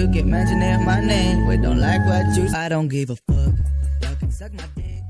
You can mention it my name, but don't like what you. I don't give a fuck. Y'all can suck my dick.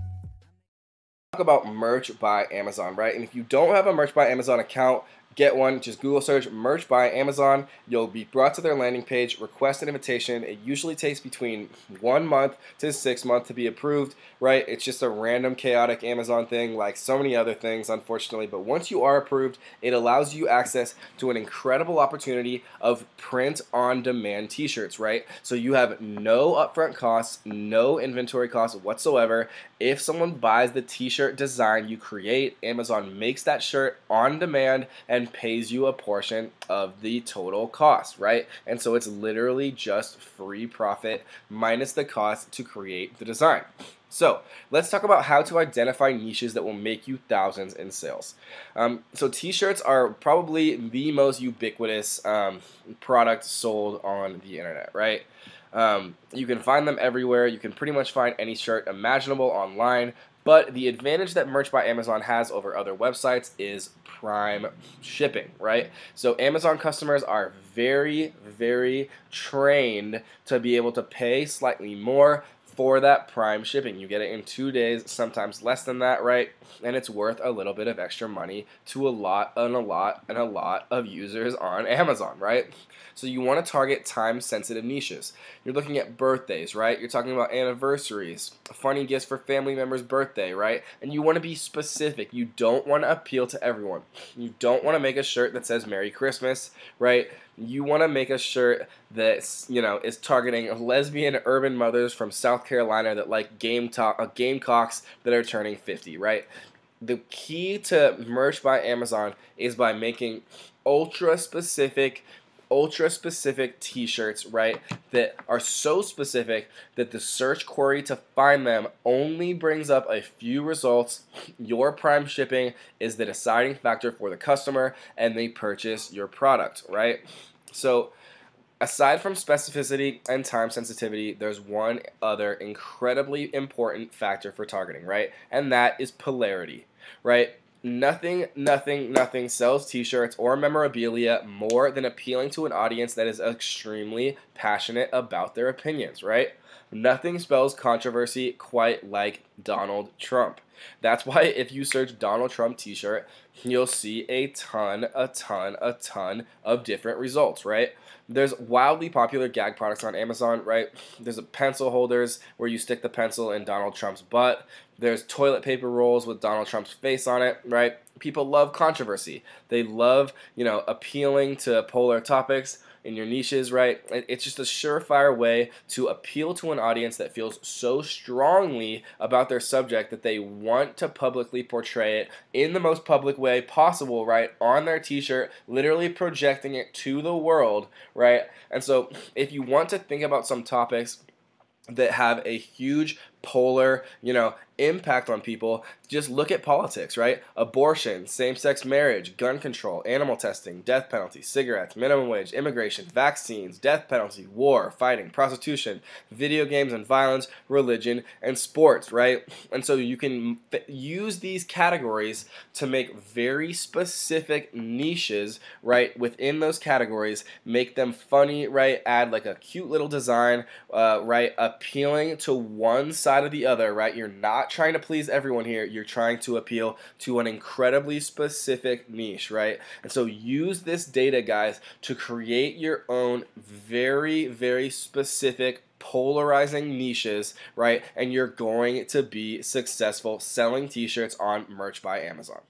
Talk about Merch by Amazon, right? And if you don't have a Merch by Amazon account, get one. Just Google search Merch by Amazon. You'll be brought to their landing page. Request an invitation. It usually takes between 1 month to 6 months to be approved, right? It's just a random chaotic Amazon thing like so many other things, unfortunately. But once you are approved, it allows you access to an incredible opportunity of print-on-demand t-shirts, right? So you have no upfront costs, no inventory costs whatsoever. If someone buys the t-shirt design you create, Amazon makes that shirt on demand and pays you a portion of the total cost, right? And so it's literally just free profit minus the cost to create the design. So let's talk about how to identify niches that will make you thousands in sales. So t-shirts are probably the most ubiquitous product sold on the internet, right? You can find them everywhere. You can pretty much find any shirt imaginable online. But the advantage that Merch by Amazon has over other websites is prime shipping, right? So Amazon customers are very, very trained to be able to pay slightly more for that prime shipping. You get it in 2 days, sometimes less than that, right? And it's worth a little bit of extra money to a lot of users on Amazon, right? So you want to target time-sensitive niches. You're looking at birthdays, right? You're talking about anniversaries, funny gifts for family members' birthday, right? And you want to be specific. You don't want to appeal to everyone. You don't want to make a shirt that says Merry Christmas, right? You want to make a shirt that, you know, is targeting lesbian urban mothers from South Carolina that like Gamecocks that are turning 50, right? The key to Merch by Amazon is by making ultra specific t-shirts, right, that are so specific that the search query to find them only brings up a few results. Your prime shipping is the deciding factor for the customer, and they purchase your product, right? So aside from specificity and time sensitivity, there's one other incredibly important factor for targeting, right? And that is polarity, right? Nothing sells t-shirts or memorabilia more than appealing to an audience that is extremely passionate about their opinions, right? Nothing spells controversy quite like Donald Trump. That's why if you search Donald Trump t-shirt, you'll see a ton of different results, right? There's wildly popular gag products on Amazon, right? There's a pencil holders where you stick the pencil in Donald Trump's butt. There's toilet paper rolls with Donald Trump's face on it, right? People love controversy. They love, you know, appealing to polar topics in your niches, right? It's just a surefire way to appeal to an audience that feels so strongly about their subject that they want to publicly portray it in the most public way possible, right? On their t-shirt, literally projecting it to the world, right? And so if you want to think about some topics that have a huge polar, you know, impact on people, just look at politics, right? Abortion, same-sex marriage, gun control, animal testing, death penalty, cigarettes, minimum wage, immigration, vaccines, death penalty, war, fighting, prostitution, video games and violence, religion, and sports, right? And so you can use these categories to make very specific niches, right, within those categories, make them funny, right, add like a cute little design, right, appealing to one side of the other, right? You're not trying to please everyone here. You're trying to appeal to an incredibly specific niche, right? And so use this data, guys, to create your own very, very specific polarizing niches, right? And you're going to be successful selling t-shirts on Merch by Amazon.